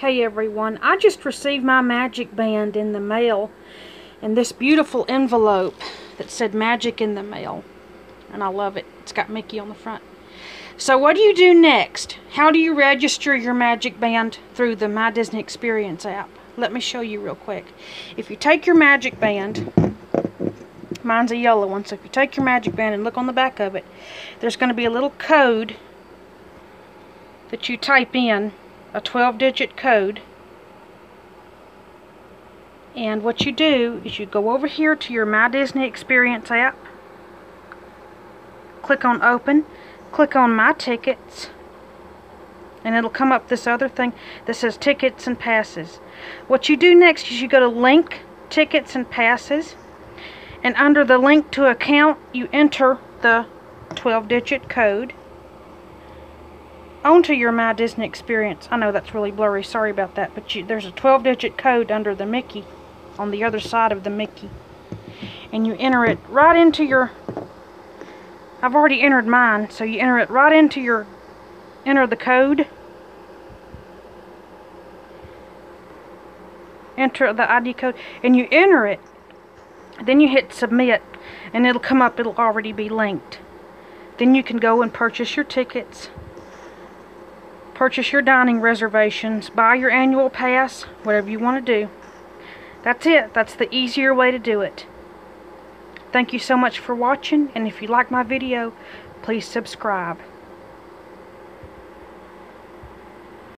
Hey everyone, I just received my MagicBand in the mail in this beautiful envelope that said Magic in the Mail, and I love it. It's got Mickey on the front. So what do you do next? How do you register your MagicBand through the My Disney Experience app? Let me show you real quick. If you take your MagicBand, mine's a yellow one, so if you take your MagicBand and look on the back of it, there's going to be a little code that you type in, a 12-digit code, and what you do is you go over here to your My Disney Experience app, click on Open, click on My Tickets, and it'll come up this other thing that says Tickets and Passes. What you do next is you go to Link Tickets and Passes, and under the Link to Account you enter the 12-digit code onto your My Disney Experience. I know that's really blurry, sorry about that, but there's a 12-digit code under the Mickey, on the other side of the Mickey, and you enter it right into your, I've already entered mine, so you enter it right into your, enter the code, enter the ID code, and you enter it, then you hit submit, and it'll come up, it'll already be linked. Then you can go and purchase your tickets, purchase your dining reservations, buy your annual pass, whatever you want to do. That's it. That's the easier way to do it. Thank you so much for watching, and if you like my video, please subscribe.